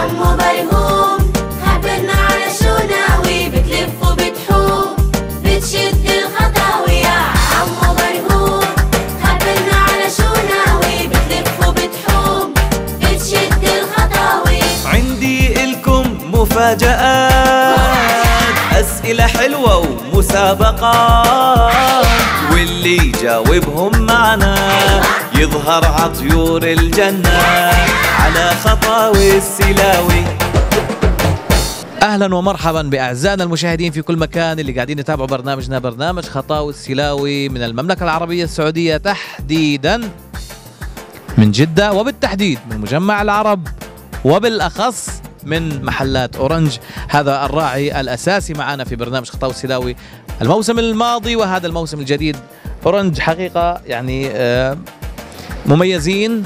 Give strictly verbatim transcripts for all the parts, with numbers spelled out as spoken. عمو برهوم خبرنا على شو ناوي، بتلف وبتحوم بتشد الخطاوي. يا عمو برهوم خبرنا على شو ناوي، بتلف وبتحوم بتشد الخطاوي. عندي إلكم مفاجآت، أسئلة حلوة ومسابقات، واللي يجاوبهم معنا يظهر عطيور الجنة على خطاوي السيلاوي. أهلا ومرحبا بأعزائنا المشاهدين في كل مكان اللي قاعدين يتابعوا برنامجنا، برنامج خطاوي السيلاوي من المملكة العربية السعودية، تحديدا من جدة، وبالتحديد من مجمع العرب، وبالأخص من محلات أورنج. هذا الراعي الأساسي معنا في برنامج خطاوي السيلاوي الموسم الماضي وهذا الموسم الجديد. أورنج حقيقة يعني مميزين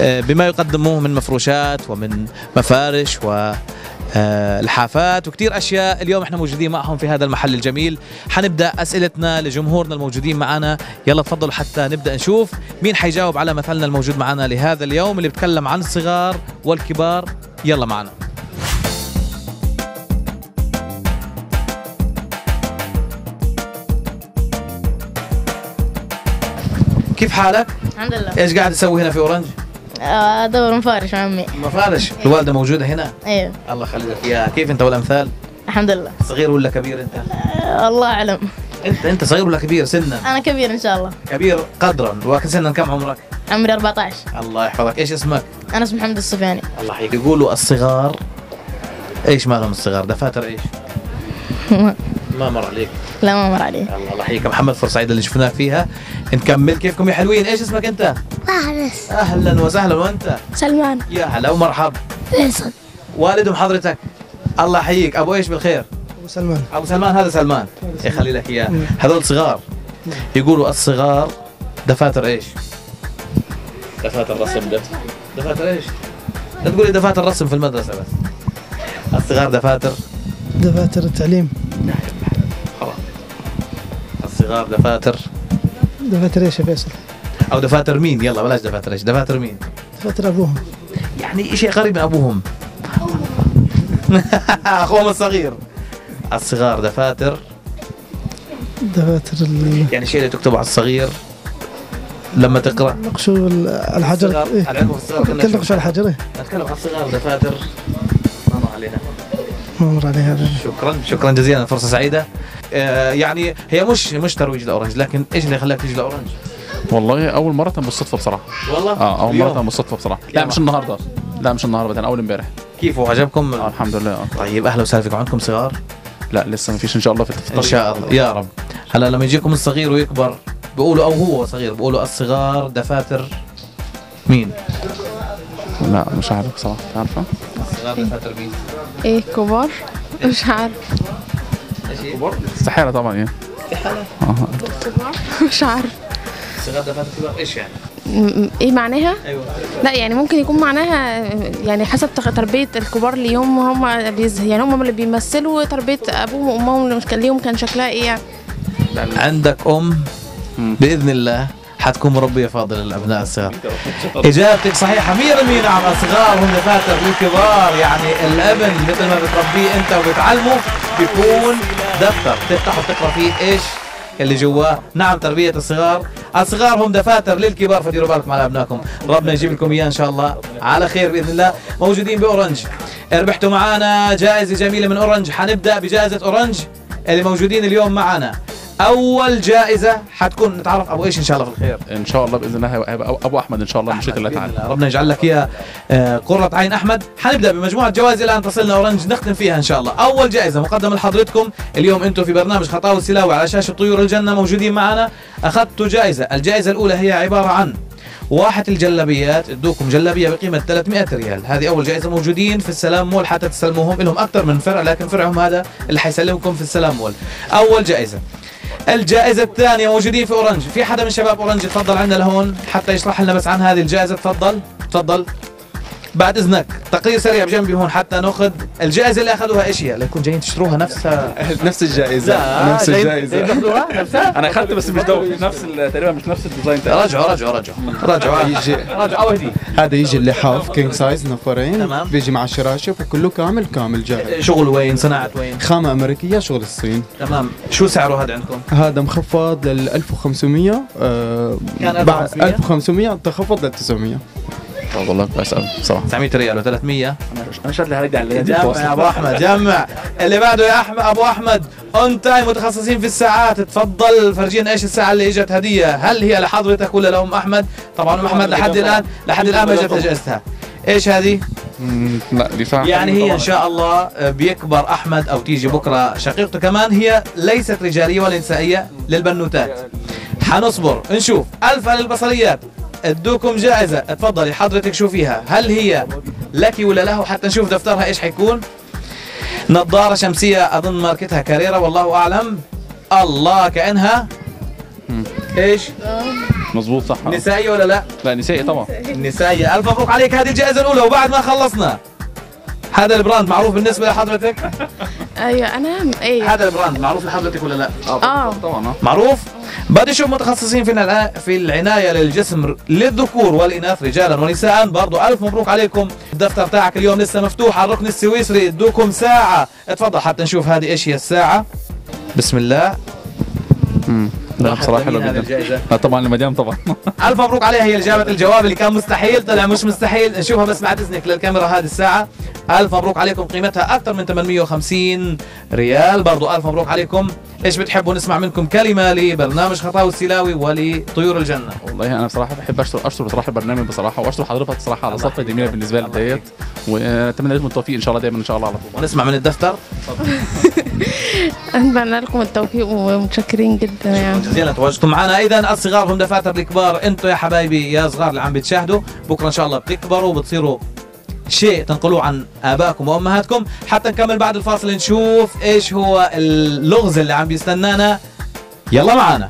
بما يقدموه من مفروشات ومن مفارش والحافات وكثير أشياء. اليوم احنا موجودين معهم في هذا المحل الجميل. حنبدأ أسئلتنا لجمهورنا الموجودين معنا، يلا تفضلوا حتى نبدأ نشوف مين حيجاوب على مثلنا الموجود معنا لهذا اليوم اللي بتكلم عن الصغار والكبار. يلا معنا. كيف حالك؟ الحمد لله. ايش قاعد تسوي هنا في اورنج؟ ادور مفارش عمي. مفارش؟ إيه. الوالده موجوده هنا؟ ايوه. الله يخليك اياها. كيف انت والامثال؟ الحمد لله. صغير ولا كبير انت؟ أه الله اعلم. انت انت صغير ولا كبير سنا؟ انا كبير ان شاء الله. كبير قدرا، وسنا كم عمرك؟ عمري أربعة عشر. الله يحفظك، ايش اسمك؟ انا اسمي محمد الصفياني. الله يحييك. يقولوا الصغار ايش مالهم الصغار؟ دفاتر ايش؟ ما مر عليك؟ لا ما مر عليك. الله يحييك. محمد فرصعيد اللي شفناه فيها. نكمل. كيفكم يا حلوين؟ ايش اسمك انت؟ فارس. اهلا وسهلا. وانت؟ سلمان. يا هلا ومرحبا. فيصل. والد وحضرتك؟ الله يحييك. ابو ايش بالخير؟ ابو سلمان. ابو سلمان. هذا سلمان يخلي لك اياه. هذول صغار. يقولوا الصغار دفاتر ايش؟ دفاتر رسم. ده دفاتر ايش؟ لا تقولي دفاتر رسم في المدرسة بس. الصغار دفاتر دفاتر التعليم. خلاص. الصغار دفاتر دفاتر ايش يا فيصل؟ أو دفاتر مين؟ يلا بلاش دفاتر ايش، دفاتر مين؟ دفاتر أبوهم. يعني شيء قريب من أبوهم. أخوهم الصغير. الصغار دفاتر دفاتر ال... يعني شيء اللي تكتبه على الصغير لما تقرأ. نقشوا الحجر. العلم الصغار. نقشوا الحجر. نتكلم عن الصغار دفاتر. ما مر علينا. ما مر علينا هذا. شكرا شكرا جزيلا، فرصة سعيدة. آه يعني هي مش مش ترويج لأورنج، لكن ايش اللي خلاك تيجي لأورنج؟ والله أول مرة تم بالصدفة بصراحة. والله؟ اه أول مرة تم بالصدفة بصراحة. لا مش النهاردة. لا مش النهاردة، أنا أول امبارح. كيف وعجبكم؟ آه الحمد لله. آه. طيب أهلا وسهلا فيكم. عندكم صغار؟ لا لسه ما فيش إن شاء الله في التفطير. إن شاء الله يا رب. هلا لما يجيكم الصغير ويكبر بقولوا او هو صغير بقولوا الصغار دفاتر مين؟ لا مش عارف صراحه. عارفه؟ الصغار دفاتر مين؟ ايه كبار؟ مش عارف. ايش كبار؟ استحاله طبعا يعني. استحاله؟ اه كبار؟ مش عارف. الصغار دفاتر كبار ايش يعني؟ ايه معناها؟ ايوه. لا يعني ممكن يكون معناها يعني حسب تربيه الكبار ليهم، هم يعني هم اللي بيمثلوا تربيه ابوهم وامهم ليهم كان شكلها ايه يعني. عندك ام باذن الله حتكون مربيه فاضله للابناء الصغار. اجابتك صحيحه مية بالمية. نعم الصغار هم دفاتر الكبار، يعني الابن مثل ما بتربيه انت وبتعلمه بيكون دفتر تفتح وتقرا فيه ايش اللي جواه. نعم تربيه الصغار، الصغار هم دفاتر للكبار، فديروا بالكم على ابنائكم، ربنا يجيب لكم اياه ان شاء الله على خير باذن الله. موجودين باورنج، ربحتوا معانا جائزه جميله من اورنج. حنبدا بجائزه اورنج اللي موجودين اليوم معانا. أول جائزة حتكون نتعرف أبو إيش إن شاء الله في الخير. إن شاء الله بإذن الله هيبقى أبو أحمد إن شاء الله بشكل الله تعالى. ربنا يجعل لك إياه قرة عين أحمد. حنبدأ بمجموعة جوائز الآن تصلنا أورنج نختم فيها إن شاء الله. أول جائزة مقدمة لحضرتكم اليوم، أنتم في برنامج خطاوي السيلاوي على شاشة طيور الجنة موجودين معنا. أخذتوا جائزة، الجائزة الأولى هي عبارة عن واحد الجلابيات، ادوكم جلابيه بقيمه ثلاثمئة ريال، هذه اول جائزه. موجودين في السلام مول حتى تستلموهم، لهم اكثر من فرع لكن فرعهم هذا اللي حيسلمكم في السلام مول. اول جائزه. الجائزه الثانيه موجودين في اورنج، في حدا من شباب اورنج تفضل عندنا لهون حتى يشرح لنا بس عن هذه الجائزه. تفضل تفضل. بعد اذنك تقرير سريع بجنبي هون حتى ناخذ الجائزه اللي اخذوها ايش هي؟ ليكون جايين تشتروها نفسها نفس الجائزه لا. نفس الجائزه نفسها انا اخذت بس مش دو نفس تقريبا مش نفس الديزاين رجعوا رجعوا رجعوا رجعوا يجي رجعوا هدي هذا يجي اللي حاف كينج سايز نفرين بيجي مع الشراشه وكله كامل كامل جاهز. شغل وين؟ صناعه وين؟ خامه امريكيه شغل الصين. تمام. شو سعره هذا عندكم؟ هذا مخفض لل ألف وخمسمية آه كان ألف وخمسمية تخفض لل تسعمية. طيب والله كويس قوي بصراحه. تسعمية ريال و300 انا شاد لي هرجع على اليد. جمع يا ابو احمد جمع. اللي بعده يا احمد ابو احمد اون تايم متخصصين في الساعات، تفضل فرجينا ايش الساعه اللي اجت هديه، هل هي لحضرتك ولا لام احمد؟ طبعا ام احمد لحد الان لحد الان ما جت جائزتها. ايش هذه؟ يعني هي ان شاء الله بيكبر احمد او تيجي بكره شقيقته كمان، هي ليست رجاليه ولا نسائيه، للبنوتات. حنصبر نشوف. ألف للبصريات ادوكم جائزه، اتفضلي حضرتك شو فيها، هل هي لك ولا له؟ حتى نشوف دفترها ايش حيكون. نظاره شمسيه اظن ماركتها كاريرا والله اعلم. الله كانها ايش؟ مظبوط صح. نسائية ولا لا؟ لا نسائية طبعا. نسائية. ألف مبروك عليك، هذه الجائزة الأولى. وبعد ما خلصنا هذا البراند معروف بالنسبة لحضرتك؟ أيوه أنا أيوه هذا البراند معروف لحضرتك ولا لا؟ آه طبعا معروف؟ بدي أشوف متخصصين في في العناية للجسم للذكور والإناث رجالا ونساء برضه. ألف مبروك عليكم، الدفتر تاعك اليوم لسه مفتوح على الركن السويسري، ادوكم ساعة، اتفضل حتى نشوف هذه إيش هي الساعة. بسم الله. امم لا بصراحه حلو جدا. طبعا المدام طبعا. الف مبروك عليها، هي جابت الجواب اللي كان مستحيل طلع مش مستحيل. نشوفها بس بعد اذنك للكاميرا هذه الساعه. الف مبروك عليكم، قيمتها اكثر من ثمانمية وخمسين ريال برضه. الف مبروك عليكم. ايش بتحبوا نسمع منكم كلمه لبرنامج خطاوي السيلاوي ولطيور الجنه؟ والله انا بصراحه بحب اشكر اشكر بصراحه البرنامج بصراحه، واشكر حضرتك بصراحه على صفقه جميله بالنسبه لي ديت، واتمنى لكم التوفيق ان شاء الله دايما ان شاء الله على طول. ونسمع من الدفتر. اتمنى لكم التوفيق ومتشكرين جدا يعني جزيلا تواجدتم معنا. اذا الصغار هم دفاتر الكبار، انتم يا حبايبي يا صغار اللي عم بتشاهدوا بكره ان شاء الله بتكبروا وبتصيروا شيء تنقلوه عن ابائكم وامهاتكم. حتى نكمل بعد الفاصل نشوف ايش هو اللغز اللي عم بيستنانا، يلا معنا.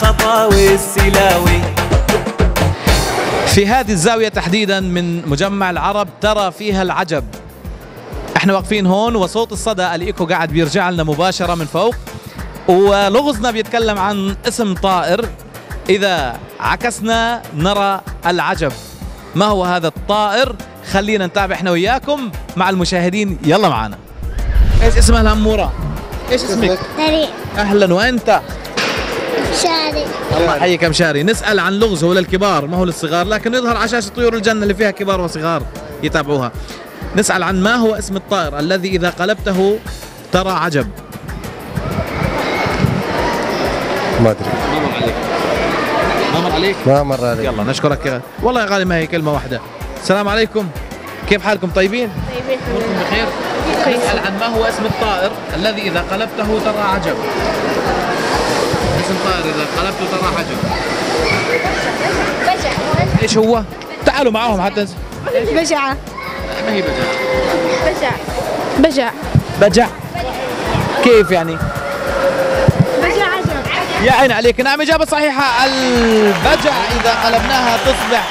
خطاوي السيلاوي في هذه الزاويه تحديدا من مجمع العرب ترى فيها العجب. احنا واقفين هون وصوت الصدى الايكو قاعد بيرجع لنا مباشره من فوق، ولغزنا بيتكلم عن اسم طائر. إذا عكسنا نرى العجب. ما هو هذا الطائر؟ خلينا نتابع احنا وياكم مع المشاهدين، يلا معنا. ايش اسمها الأمورة؟ ايش اسمك؟ طارق. أهلا. وأنت؟ شاري. الله يحييك يا مشاري. نسأل عن لغز، هو للكبار ما هو للصغار، لكن يظهر على شاشة طيور الجنة اللي فيها كبار وصغار يتابعوها. نسأل عن ما هو اسم الطائر الذي إذا قلبته ترى عجب؟ ما ادري. ما مر عليك؟ ما مر عليك؟ ما مر عليك. يلا نشكرك يا. والله يا غالي ما هي كلمه واحده. السلام عليكم، كيف حالكم؟ طيبين؟ طيبين كلكم بخير؟ نسأل عن ما هو اسم الطائر الذي اذا قلبته ترى عجب؟ اسم طائر اذا قلبته ترى عجب. بجعه. ايش هو؟ تعالوا معاهم حتى. بجعه. ما هي بجعه. بجع. بجع. بجع. كيف يعني؟ يا عيني عليك. نعم إجابة صحيحة، البجع إذا قلبناها تصبح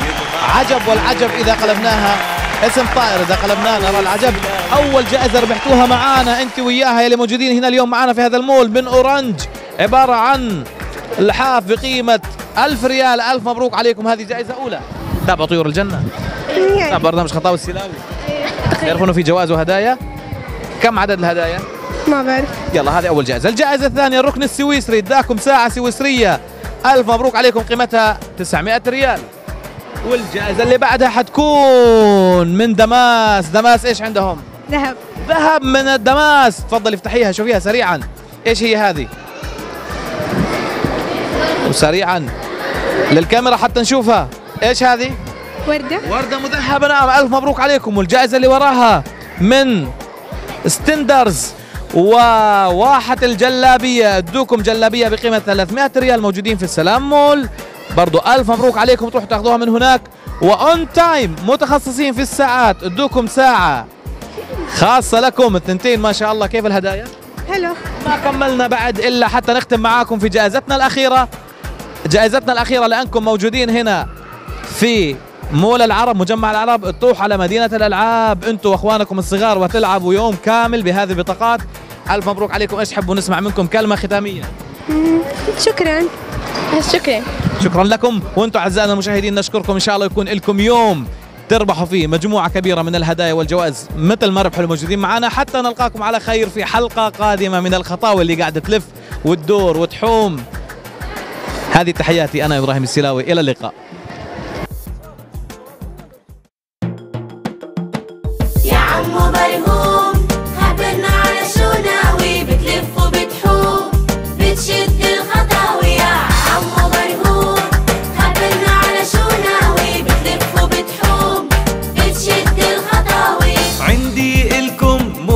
عجب، والعجب إذا قلبناها اسم طائر، إذا قلبناها نرى العجب. أول جائزة ربحتوها معانا أنت وياها يلي موجودين هنا اليوم معانا في هذا المول من أورنج، عبارة عن لحاف بقيمة ألف ريال. ألف مبروك عليكم، هذه جائزة أولى. تابعوا طيور الجنة، تابعوا برنامج خطاوي السيلاوي، تعرفوا إنه في جوائز وهدايا. كم عدد الهدايا؟ ما بعرف. يلا هذه أول جائزة. الجائزة الثانية الركن السويسري اداكم ساعة سويسرية، ألف مبروك عليكم، قيمتها تسعمية ريال. والجائزة اللي بعدها حتكون من دماس. دماس إيش عندهم؟ ذهب. ذهب من الدماس. تفضل افتحيها شوفيها سريعا، إيش هي هذه؟ وسريعا للكاميرا حتى نشوفها، إيش هذه؟ وردة. وردة مذهبة. نعم ألف مبروك عليكم. والجائزة اللي وراها من ستندرز وواحة الجلابية، ادوكم جلابية بقيمة ثلاثمية ريال، موجودين في السلام مول برضو. ألف مبروك عليكم، تروحوا تاخذوها من هناك. وأون تايم متخصصين في الساعات، ادوكم ساعة خاصة لكم الثنتين. ما شاء الله كيف الهدايا؟ حلو. ما كملنا بعد إلا حتى نختم معاكم في جائزتنا الأخيرة. جائزتنا الأخيرة لأنكم موجودين هنا في مول العرب، مجمع العرب، تروح على مدينة الألعاب أنتوا وأخوانكم الصغار وتلعبوا يوم كامل بهذه البطاقات. ألف مبروك عليكم، إيش حبوا نسمع منكم كلمة ختامية؟ شكراً. شكراً. شكراً لكم، وأنتوا أعزائنا المشاهدين نشكركم، إن شاء الله يكون لكم يوم تربحوا فيه مجموعة كبيرة من الهدايا والجوائز مثل ما ربحوا الموجودين معنا، حتى نلقاكم على خير في حلقة قادمة من الخطاوي اللي قاعدة تلف وتدور وتحوم. هذه تحياتي أنا إبراهيم السيلاوي، إلى اللقاء.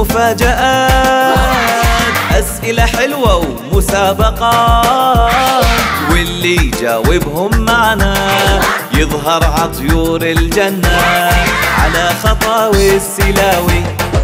مفاجآت، أسئلة حلوة ومسابقات، واللي يجاوبهم معنا يظهر عطيور الجنة على خطاوي السيلاوي.